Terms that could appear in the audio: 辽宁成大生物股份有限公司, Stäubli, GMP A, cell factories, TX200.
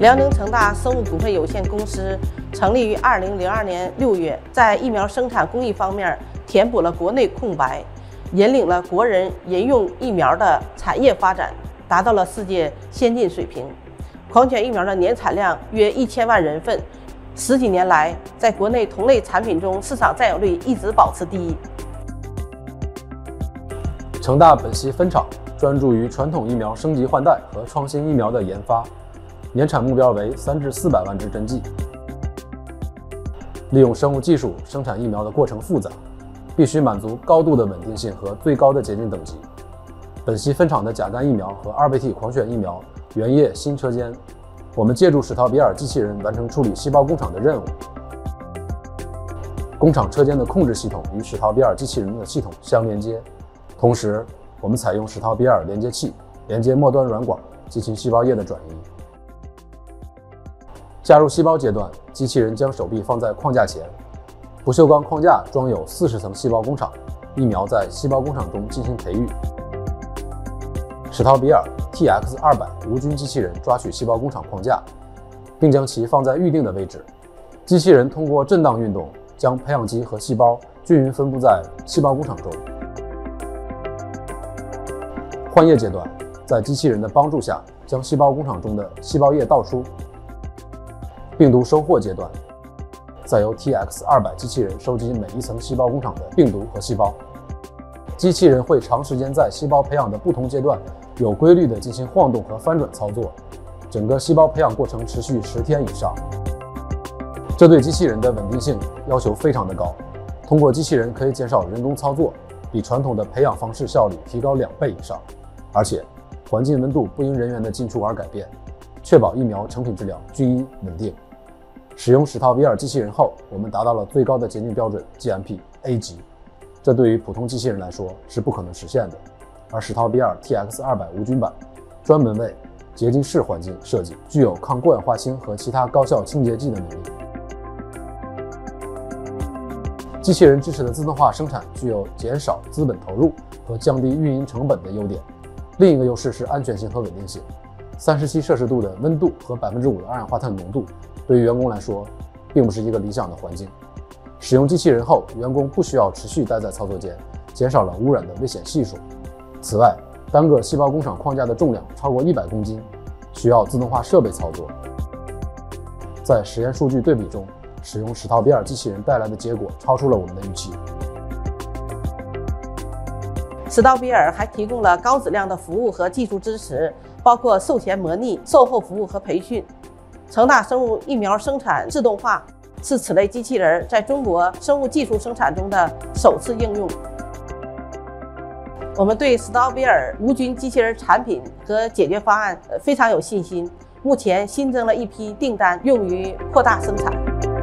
辽宁成大生物股份有限公司成立于2002年6月，在疫苗生产工艺方面填补了国内空白，引领了国人饮用疫苗的产业发展，达到了世界先进水平。狂犬疫苗的年产量约1000万人份，十几年来，在国内同类产品中市场占有率一直保持第一。成大本系分厂专注于传统疫苗升级换代和创新疫苗的研发。 年产目标为3至400万支针剂。利用生物技术生产疫苗的过程复杂，必须满足高度的稳定性和最高的洁净等级。本系分厂的甲肝疫苗和2倍体狂犬疫苗原液新车间，我们借助史陶比尔机器人完成处理细胞工厂的任务。工厂车间的控制系统与史陶比尔机器人的系统相连接，同时我们采用史陶比尔连接器连接末端软管，进行细胞液的转移。 加入细胞阶段，机器人将手臂放在框架前，不锈钢框架装有40层细胞工厂，疫苗在细胞工厂中进行培育。史陶比尔 TX200 无菌机器人抓取细胞工厂框架，并将其放在预定的位置。机器人通过震荡运动，将培养基和细胞均匀分布在细胞工厂中。换液阶段，在机器人的帮助下，将细胞工厂中的细胞液倒出。 病毒收获阶段，再由 TX200 机器人收集每一层细胞工厂的病毒和细胞。机器人会长时间在细胞培养的不同阶段有规律地进行晃动和翻转操作，整个细胞培养过程持续10天以上。这对机器人的稳定性要求非常的高。通过机器人可以减少人工操作，比传统的培养方式效率提高2倍以上，而且环境温度不因人员的进出而改变，确保疫苗成品质量均一稳定。 使用史陶比尔机器人后，我们达到了最高的洁净标准 GMP A 级，这对于普通机器人来说是不可能实现的。而史陶比尔 TX200 无菌版专门为洁净室环境设计，具有抗过氧化氢和其他高效清洁剂的能力。机器人支持的自动化生产具有减少资本投入和降低运营成本的优点。另一个优势是安全性和稳定性。 37摄氏度的温度和5%的二氧化碳浓度，对于员工来说，并不是一个理想的环境。使用机器人后，员工不需要持续待在操作间，减少了污染的危险系数。此外，单个细胞工厂框架的重量超过100公斤，需要自动化设备操作。在实验数据对比中，使用史陶比尔机器人带来的结果超出了我们的预期。史陶比尔还提供了高质量的服务和技术支持。 包括售前模拟、售后服务和培训。成大生物疫苗生产自动化是此类机器人在中国生物技术生产中的首次应用。我们对史陶比尔无菌机器人产品和解决方案非常有信心，目前新增了一批订单用于扩大生产。